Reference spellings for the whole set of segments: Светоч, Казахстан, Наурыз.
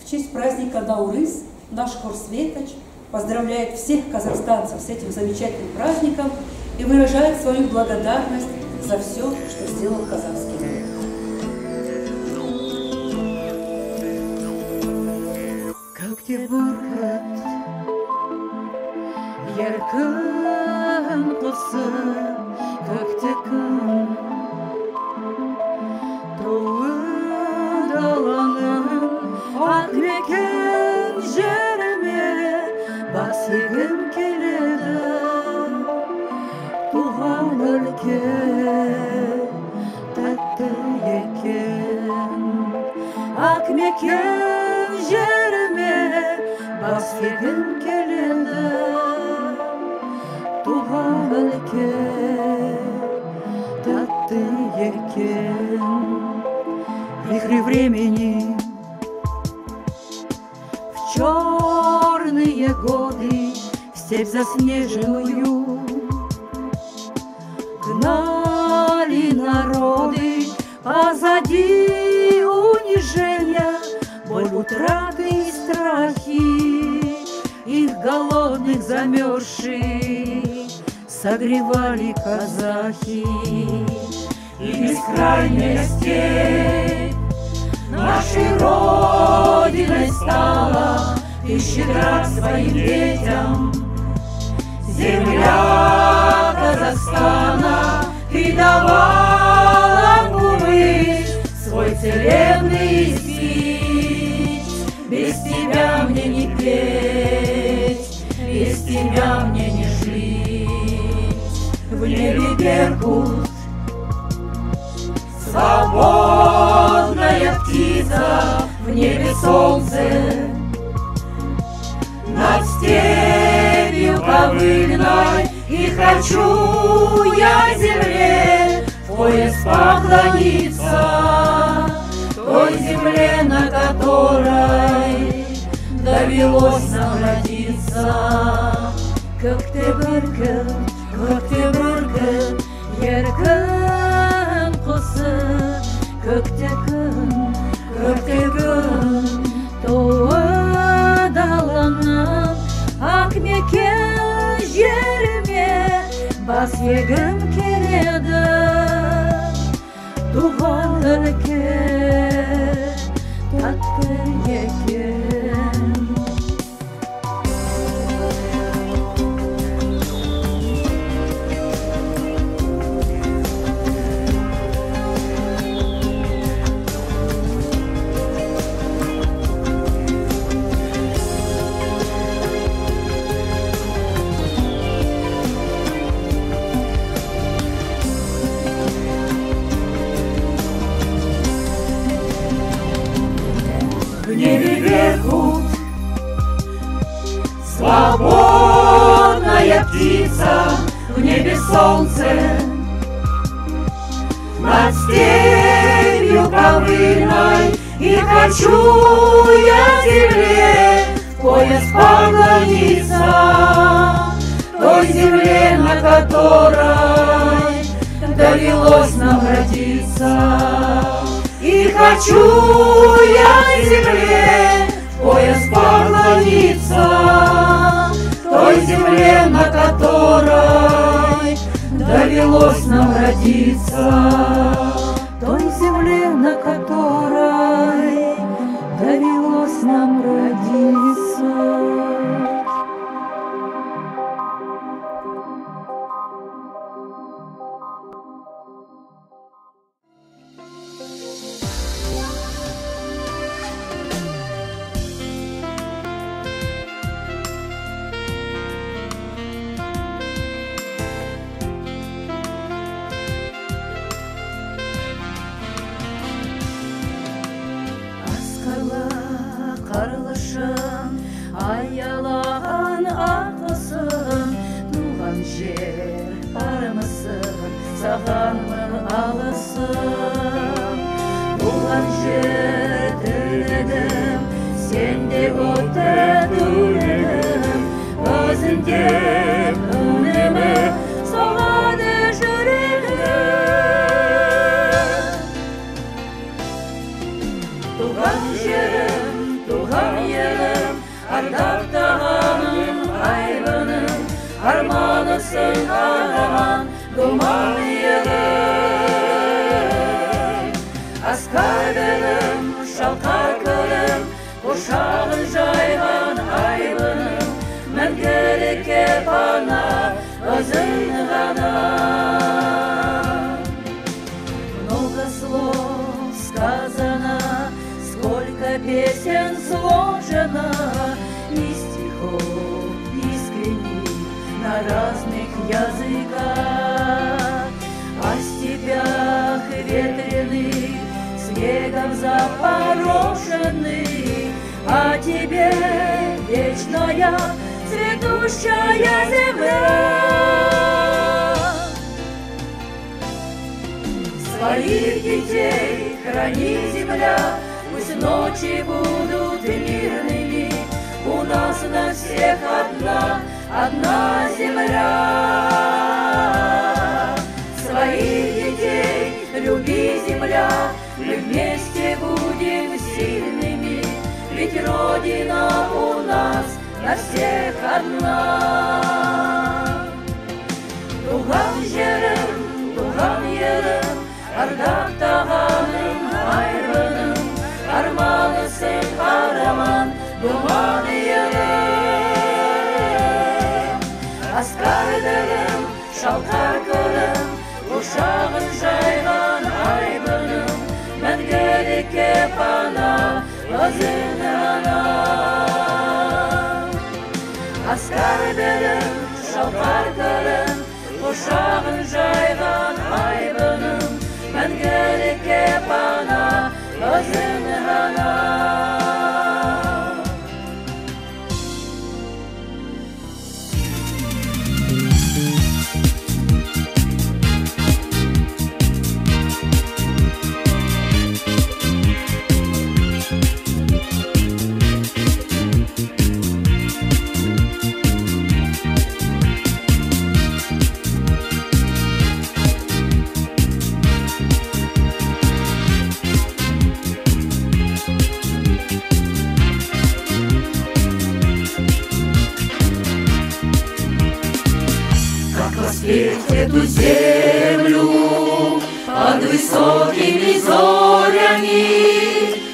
В честь праздника Наурыз наш хор Светоч поздравляет всех казахстанцев с этим замечательным праздником и выражает свою благодарность за все, что сделал казахский народ. Как тебе буркат, яркан кулса, как тебе кан, тулы даланын, атмекен жереме, бас егім келеді. Туған өлке тәтті екен, ақ мекен жеріме бас егім келеді. Туған өлке тәтті екен. В вихре времени, в черные годы, в степь заснеженную гнали народы, позади унижения, боль, утраты и страхи. Их голодных, замерзших согревали казахи. И бескрайняя степь нашей родиной стала, и щедра к своим детям земля Казахстана придавала кумыш свой целебный спич. Без тебя мне не петь, без тебя мне не жить. В небе беркут, свободная птица, в небе солнце над степью ковыльной. И хочу я земле в пояс поклониться, той земле, на которой довелось нам родиться. Как ты буркан, яркан кусы, как ты кан, туа даланып, ак мекен жеріме бас егім келеді. Туған өлке тәтті екен. В небе беркут, свободная птица, в небе солнце над степью ковыльной. И хочу я земле в пояс поклониться, той земле, на которой довелось нам родиться. И хочу я земле в пояс поклониться, той земле, на которой довелось нам родиться, той земле, на которой довелось нам родиться. Қарлышын аялаған ақысын, туған жер армысың, саған мың алысың. Цветущая земля. Своих детей храни, земля, пусть ночи будут мирными. У нас на всех одна земля. Своих детей люби, земля, мы вместе будем сильными, ведь Родина у нас на всех одна. Туған жерім, ардақтағаным, айрыным, арманысын қараман, туған жерім. Асқардырым, шалқар көлім, ұшағын жайған айбыным, мәңгілікке пана, өзің ана. Асқардырым, шалқардырым, ұшағын жайған айбыным, мәңгілікке пана, өзің ғана. Эту землю под высокими зорями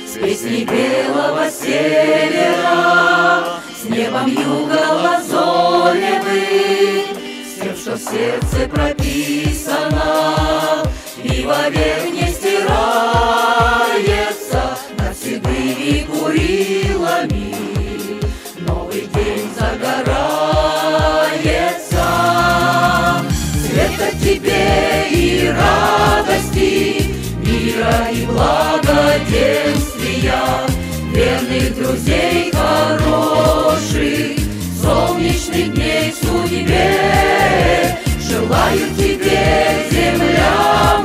с песней белого севера, с небом юга лазоревы, с тем, что в сердце прописано и вовек не стирается над седыми курилами. Новый день загорается. Света тебе и радости, мира и благоденствия, верных друзей хороших, солнечных дней судьбе. Желаю тебе, земля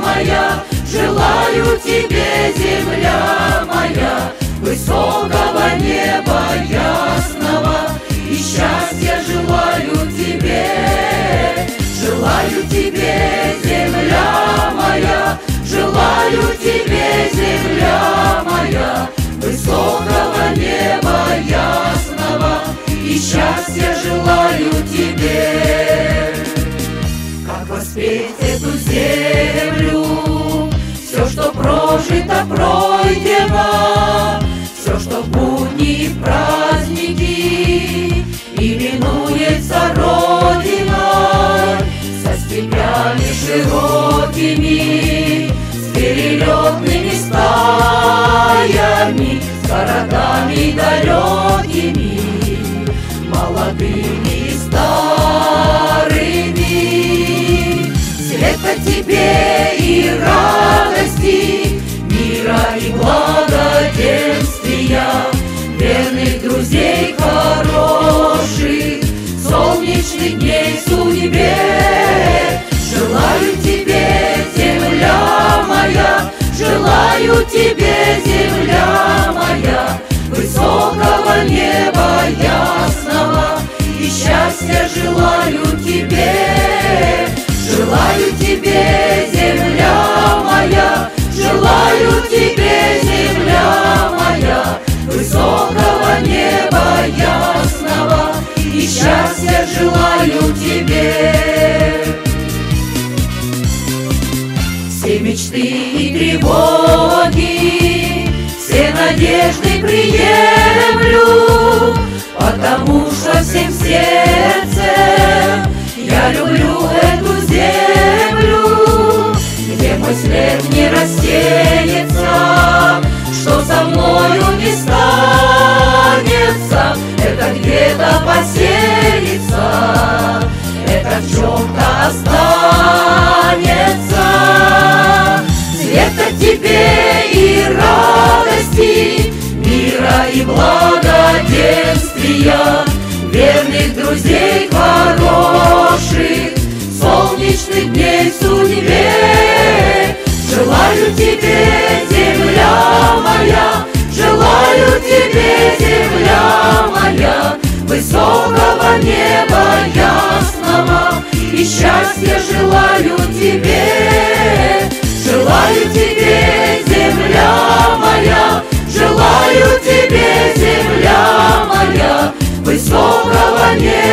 моя, желаю тебе, земля моя, высокого неба ясного, и счастья желаю тебе. Желаю тебе, земля моя, желаю тебе, земля моя, высокого неба ясного, и счастья желаю тебе. Как воспеть эту землю, все, что прожито, пройдено, все, что в будни и в праздники, именуется Родиной. Со степями широкими, с перелетными стаями, с городами далекими, молодыми и старыми. Света тебе и радости, мира и благоденствия, верных друзей хороших, солнечных дней судьбе. Желаю тебе, земля моя, желаю тебе, земля моя. неба ясного, и счастья желаю тебе, земля моя, желаю тебе, земля моя, высокого неба ясного, и счастья желаю тебе. Все мечты и тревоги, все надежды приемлю, потому что всем сердцем я люблю эту землю, где мой след не рассеется, что со мною не станется, это где-то поселится, это в чем-то останется. Света тебе и радости, мира и благоденствия, верных друзей хороших, солнечных дней в судьбе. Желаю тебе, земля моя, желаю тебе, земля моя, высокого неба ясного, и счастья желаю тебе. Желаю тебе, земля моя, желаю тебе, земля моя, высокого неба.